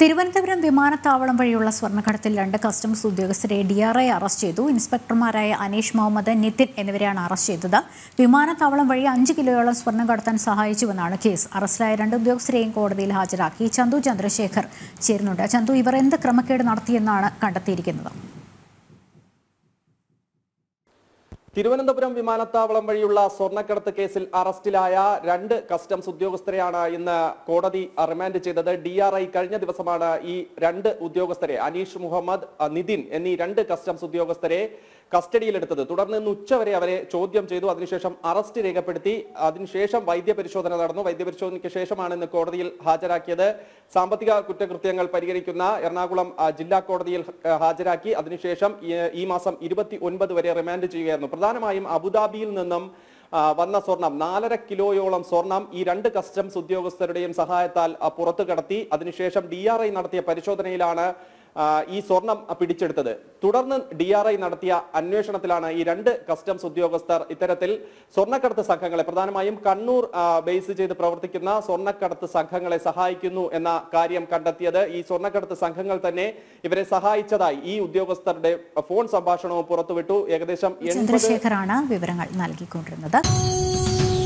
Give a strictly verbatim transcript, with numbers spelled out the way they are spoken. തിരുവനന്തപുരം വിമാനത്താവളം വഴിയുള്ള സ്വർണ്ണക്കടത്തിൽ രണ്ട് കസ്റ്റംസ് ഉദ്യോഗസ്ഥരെ ഡി ആർ ഐ അറസ്റ്റ് ചെയ്തു. ഇൻസ്പെക്ടർമാരായ അനീഷ് മുഹമ്മദ് നിദിൻ എന്നിവരെയാണ് അറസ്റ്റ് ചെയ്തത്. വിമാനത്താവളം വഴി അഞ്ച് കിലോയോളം സ്വർണ്ണം കടത്താൻ സഹായിച്ചുവെന്നാണ് കേസ്. അറസ്റ്റിലായ രണ്ട് ഉദ്യോഗസ്ഥരെയും കോടതിയിൽ ഹാജരാക്കി. ചന്തു ചന്ദ്രശേഖർ ചേരുന്നുണ്ട്. ചന്തു, ഇവർ എന്ത് ക്രമക്കേട് നടത്തിയെന്നാണ് കണ്ടെത്തിയിരിക്കുന്നത്? തിരുവനന്തപുരം വിമാനത്താവളം വഴിയുള്ള സ്വർണ്ണക്കടത്ത് കേസിൽ അറസ്റ്റിലായ രണ്ട് കസ്റ്റംസ് ഉദ്യോഗസ്ഥരെയാണ് ഇന്ന് കോടതി റിമാൻഡ് ചെയ്തത്. ഡി ആർ ഐ കഴിഞ്ഞ ദിവസമാണ് ഈ രണ്ട് ഉദ്യോഗസ്ഥരെ, അനീഷ് മുഹമ്മദ് നിദിൻ എന്നീ രണ്ട് കസ്റ്റംസ് ഉദ്യോഗസ്ഥരെ കസ്റ്റഡിയിലെടുത്തത്. തുടർന്ന് ഇന്ന് ഉച്ചവരെ അവരെ ചോദ്യം ചെയ്തു. അതിനുശേഷം അറസ്റ്റ് രേഖപ്പെടുത്തി. അതിനുശേഷം വൈദ്യപരിശോധന നടന്നു. വൈദ്യപരിശോധനയ്ക്ക് ശേഷമാണ് ഇന്ന് കോടതിയിൽ ഹാജരാക്കിയത്. സാമ്പത്തിക കുറ്റകൃത്യങ്ങൾ പരിഹരിക്കുന്ന എറണാകുളം ജില്ലാ കോടതിയിൽ ഹാജരാക്കി. അതിനുശേഷം ഈ മാസം ഇരുപത്തി ഒൻപത് വരെ റിമാൻഡ് ചെയ്യുകയായിരുന്നു. പ്രധാനമായും അബുദാബിയിൽ നിന്നും വന്ന സ്വർണം, നാലര കിലോയോളം സ്വർണം ഈ രണ്ട് കസ്റ്റംസ് ഉദ്യോഗസ്ഥരുടെയും സഹായത്താൽ പുറത്തു കടത്തി. അതിനുശേഷം ഡി ആർ ഐ നടത്തിയ പരിശോധനയിലാണ് ഈ സ്വർണം പിടിച്ചെടുത്തത്. തുടർന്ന് ഡി ആർ ഐ നടത്തിയ അന്വേഷണത്തിലാണ് ഈ രണ്ട് കസ്റ്റംസ് ഉദ്യോഗസ്ഥർ ഇത്തരത്തിൽ സ്വർണ്ണക്കടത്ത് സംഘങ്ങളെ, പ്രധാനമായും കണ്ണൂർ ബേസ് ചെയ്ത് പ്രവർത്തിക്കുന്ന സ്വർണ്ണക്കടത്ത് സംഘങ്ങളെ സഹായിക്കുന്നു എന്ന കാര്യം കണ്ടെത്തിയത്. ഈ സ്വർണ്ണക്കടത്ത് സംഘങ്ങൾ തന്നെ ഇവരെ സഹായിച്ചതായി ഈ ഉദ്യോഗസ്ഥരുടെ ഫോൺ സംഭാഷണവും പുറത്തുവിട്ടു. ഏകദേശം ചന്ദ്രശേഖരാണ് വിവരങ്ങൾ നൽകിക്കൊണ്ടിരുന്നത്.